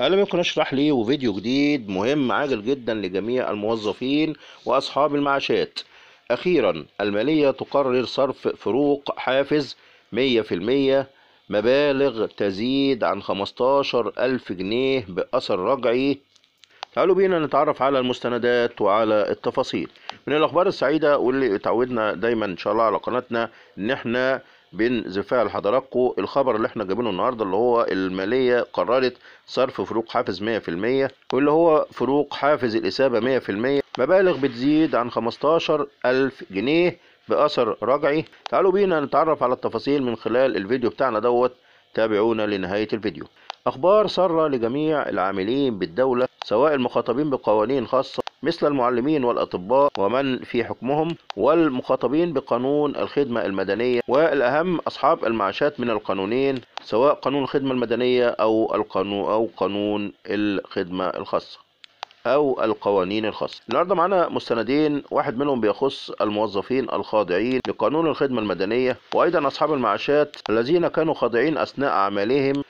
أنا ممكن أشرح ليه وفيديو جديد مهم عاجل جدا لجميع الموظفين وأصحاب المعاشات. أخيرا المالية تقرر صرف فروق حافز 100% مبالغ تزيد عن 15,000 جنيه بأثر رجعي. تعالوا بينا نتعرف على المستندات وعلى التفاصيل. من الأخبار السعيدة واللي اتعودنا دايما إن شاء الله على قناتنا إن احنا بنزفها لحضراتكم، الخبر اللي احنا جايبينه النهارده اللي هو الماليه قررت صرف فروق حافز 100% واللي هو فروق حافز الاثابه 100% مبالغ بتزيد عن 15,000 جنيه باثر رجعي. تعالوا بينا نتعرف على التفاصيل من خلال الفيديو بتاعنا دوت، تابعونا لنهايه الفيديو. اخبار ساره لجميع العاملين بالدوله سواء المخاطبين بقوانين خاصه مثل المعلمين والأطباء ومن في حكمهم، والمخاطبين بقانون الخدمة المدنية، والأهم أصحاب المعاشات من القانونين سواء قانون الخدمة المدنية أو قانون الخدمة الخاصة أو القوانين الخاصة. النهارده معانا مستندين، واحد منهم بيخص الموظفين الخاضعين لقانون الخدمة المدنية، وأيضا أصحاب المعاشات الذين كانوا خاضعين أثناء أعمالهم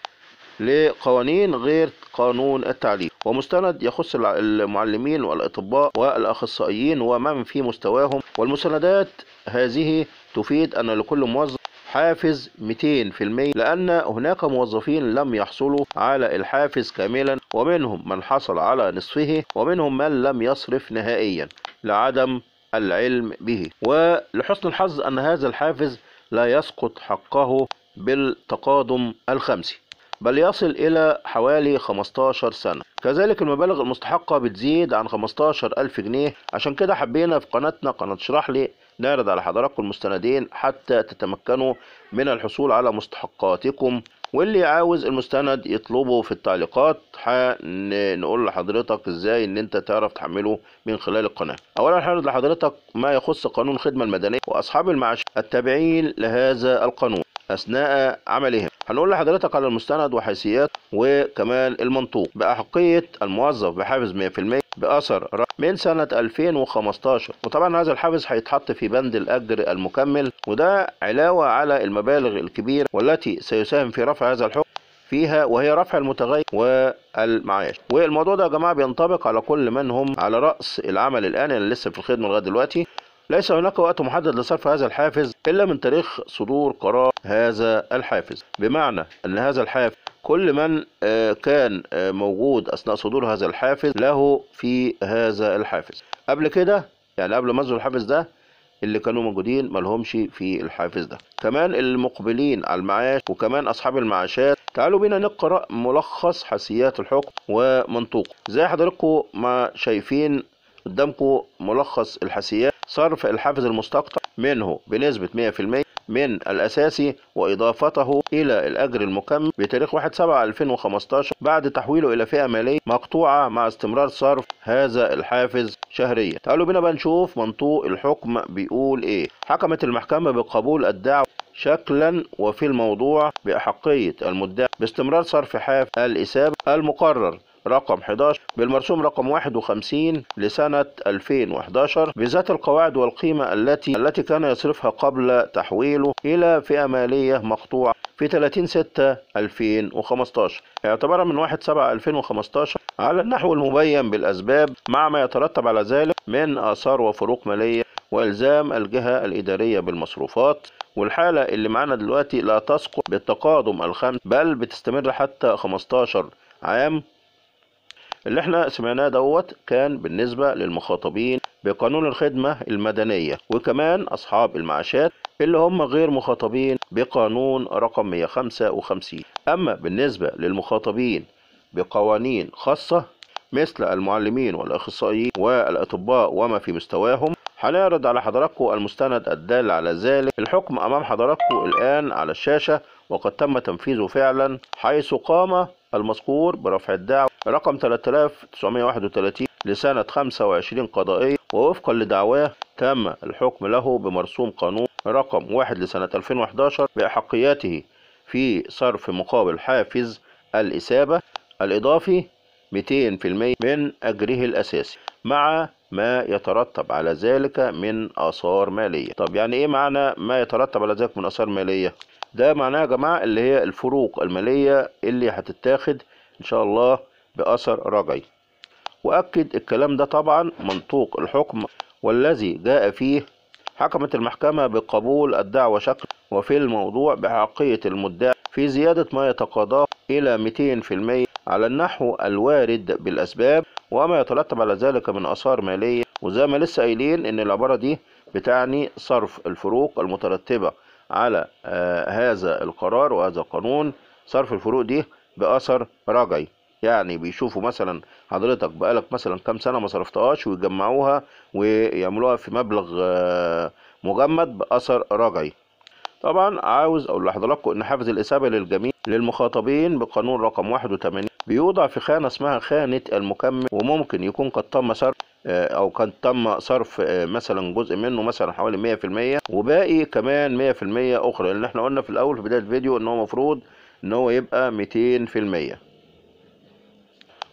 لقوانين غير قانون التعليم، ومستند يخص المعلمين والأطباء والأخصائيين ومن في مستواهم. والمستندات هذه تفيد أن لكل موظف حافز 200%، لأن هناك موظفين لم يحصلوا على الحافز كاملا، ومنهم من حصل على نصفه، ومنهم من لم يصرف نهائيا لعدم العلم به. ولحسن الحظ أن هذا الحافز لا يسقط حقه بالتقادم الخمسي بل يصل إلى حوالي 15 سنة. كذلك المبالغ المستحقة بتزيد عن 15,000 جنيه. عشان كده حبينا في قناتنا قناة شرح لي نعرض على حضراتكم المستندين حتى تتمكنوا من الحصول على مستحقاتكم، واللي عاوز المستند يطلبه في التعليقات، هنقول لحضرتك ازاي ان انت تعرف تحمله من خلال القناة. اولا هنعرض لحضرتك ما يخص قانون الخدمة المدنية واصحاب المعاش التابعين لهذا القانون اثناء عملهم. هنقول لحضرتك على المستند وحيثيات وكمان المنطوق. بأحقية الموظف بحافز 100% بأثر من سنة 2015، وطبعا هذا الحافز هيتحط في بند الأجر المكمل، وده علاوة على المبالغ الكبيرة والتي سيساهم في رفع هذا الحكم فيها، وهي رفع المتغير والمعاش. والموضوع ده يا جماعة بينطبق على كل من هم على رأس العمل الآن، يعني لسه في الخدمة لغاية دلوقتي. ليس هناك وقت محدد لصرف هذا الحافز إلا من تاريخ صدور قرار هذا الحافز، بمعنى أن هذا الحافز كل من كان موجود أثناء صدور هذا الحافز له في هذا الحافز. قبل كده يعني قبل ما يصدر الحافز ده اللي كانوا موجودين ما لهمش في الحافز ده، كمان المقبلين على المعاش وكمان أصحاب المعاشات. تعالوا بينا نقرأ ملخص حيثيات الحكم ومنطوقه. زي حضراتكم ما شايفين قدامكم ملخص الحيثيات، صرف الحافز المستقطع منه بنسبة 100% من الأساسي وإضافته إلى الأجر المكمل بتاريخ 1/7/2015 بعد تحويله إلى فئة مالية مقطوعة مع استمرار صرف هذا الحافز شهريا. تعالوا بينا بقى نشوف منطوق الحكم بيقول إيه. حكمت المحكمة بقبول الدعوى شكلا وفي الموضوع بأحقية المدعي باستمرار صرف حافز الإثابة المقرر رقم 11 بالمرسوم رقم 51 لسنة 2011 بذات القواعد والقيمة التي كان يصرفها قبل تحويله إلى فئة مالية مقطوعة في 30/6/2015 اعتبارا من 1/7/2015 على النحو المبين بالأسباب، مع ما يترتب على ذلك من آثار وفروق مالية وإلزام الجهة الإدارية بالمصروفات. والحالة اللي معانا دلوقتي لا تسقط بالتقادم الخمس بل بتستمر حتى 15 عام. اللي احنا سمعناه دوت كان بالنسبة للمخاطبين بقانون الخدمة المدنية وكمان أصحاب المعاشات اللي هم غير مخاطبين بقانون رقم 155. أما بالنسبة للمخاطبين بقوانين خاصة مثل المعلمين والأخصائيين والأطباء وما في مستواهم، هنعرض على حضراتكم المستند الدال على ذلك. الحكم أمام حضراتكم الآن على الشاشة وقد تم تنفيذه فعلا، حيث قام المذكور برفع الدعوى رقم 3931 لسنة 25 قضائية، ووفقا لدعواه تم الحكم له بمرسوم قانون رقم 1 لسنة 2011 بأحقيته في صرف مقابل حافز الإثابة الإضافي 200% من أجره الأساسي مع ما يترتب على ذلك من آثار مالية. طب يعني إيه معنى ما يترتب على ذلك من آثار مالية؟ ده معناه يا جماعة اللي هي الفروق المالية اللي هتتاخد إن شاء الله بأثر رجعي. وأكد الكلام ده طبعا منطوق الحكم والذي جاء فيه حكمت المحكمة بقبول الدعوى شكل وفي الموضوع بحقية المدعي في زيادة ما يتقاضاه إلى 200% على النحو الوارد بالأسباب وما يترتب على ذلك من آثار مالية. وزي ما لسه قايلين إن العبارة دي بتعني صرف الفروق المترتبة على هذا القرار وهذا القانون، صرف الفروق دي بأثر رجعي. يعني بيشوفوا مثلا حضرتك بقالك مثلا كام سنة ما صرفتهاش ويجمعوها ويعملوها في مبلغ مجمد بأثر رجعي. طبعا عاوز اقول لحضراتكم ان حفظ الإثابة للجميع للمخاطبين بقانون رقم 81 بيوضع في خانة اسمها خانة المكمل، وممكن يكون قد تم صرف او قد تم صرف مثلا جزء منه مثلا حوالي 100% وباقي كمان 100% اخرى، لان احنا قلنا في الاول في بداية الفيديو ان هو المفروض ان هو يبقى 200%.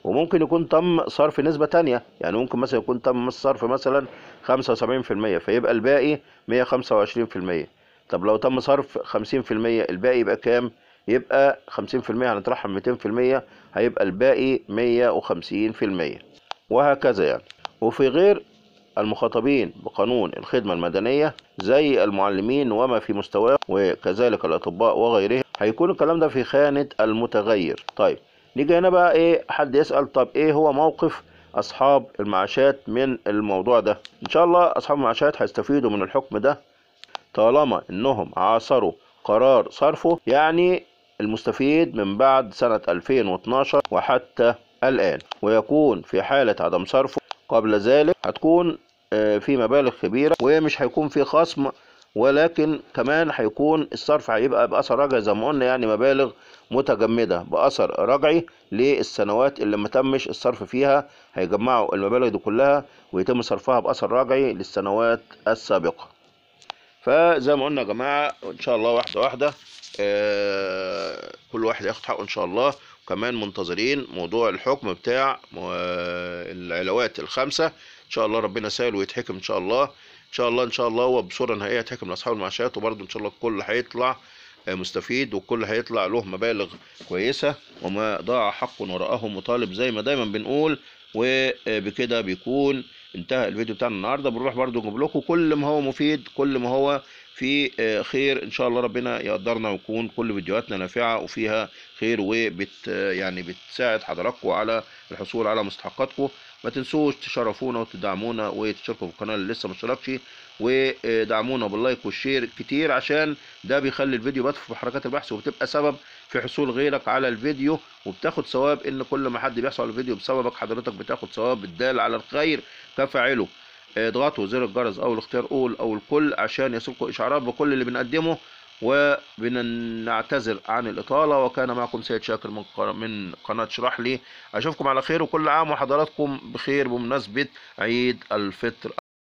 وممكن يكون تم صرف نسبة تانية، يعني ممكن مثلا يكون تم الصرف مثلا 75% فيبقى الباقي 125%. طب لو تم صرف 50% الباقي يبقى كام؟ يبقى 50% هنطرحها 200% هيبقى الباقي 150% وهكذا يعني. وفي غير المخاطبين بقانون الخدمة المدنية زي المعلمين وما في مستواه وكذلك الأطباء وغيرهم هيكون الكلام ده في خانة المتغير. طيب نيجي هنا بقى ايه، حد يسأل طب ايه هو موقف أصحاب المعاشات من الموضوع ده؟ إن شاء الله أصحاب المعاشات هيستفيدوا من الحكم ده طالما إنهم عاصروا قرار صرفه، يعني المستفيد من بعد سنة 2012 وحتى الآن، ويكون في حالة عدم صرفه قبل ذلك هتكون في مبالغ كبيرة ومش هيكون في خصم، ولكن كمان هيكون الصرف هيبقى بأثر رجعي زي ما قلنا، يعني مبالغ متجمدة بأثر رجعي للسنوات اللي ما تمش الصرف فيها. هيجمعوا المبالغ دي كلها ويتم صرفها بأثر رجعي للسنوات السابقة. فزي ما قلنا يا جماعة إن شاء الله واحدة واحدة كل واحد ياخد حقه إن شاء الله. وكمان منتظرين موضوع الحكم بتاع العلاوات ال5 إن شاء الله ربنا يسهل ويتحكم إن شاء الله. ان شاء الله هو بصوره نهائيه هيتحكم لاصحاب المعاشات، وبرده ان شاء الله الكل هيطلع مستفيد والكل هيطلع له مبالغ كويسه وما ضاع حق وراءه مطالب زي ما دايما بنقول. وبكده بيكون انتهى الفيديو بتاعنا النهارده. بنروح برده نجيب لكم كل ما هو مفيد كل ما هو في خير ان شاء الله ربنا يقدرنا ويكون كل فيديوهاتنا نافعه وفيها خير يعني بتساعد حضراتكم على الحصول على مستحقاتكم. ما تنسوش تشرفونا وتدعمونا وتشتركوا في القناه اللي لسه ما اشتركش، ودعمونا باللايك والشير كتير عشان ده بيخلي الفيديو بدفع بحركات البحث وبتبقى سبب في حصول غيرك على الفيديو وبتاخد ثواب. ان كل ما حد بيحصل على الفيديو بسببك حضرتك بتاخد ثواب الدال على الخير كفاعله. اضغطوا زر الجرس او الاختيار اول او الكل عشان يصلكوا اشعارات بكل اللي بنقدمه، وبنعتذر عن الإطالة. وكان معكم سيد شاكر من قناة شرح لي. أشوفكم على خير وكل عام وحضراتكم بخير بمناسبة عيد الفطر.